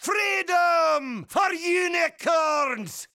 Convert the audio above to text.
Freedom for unicorns!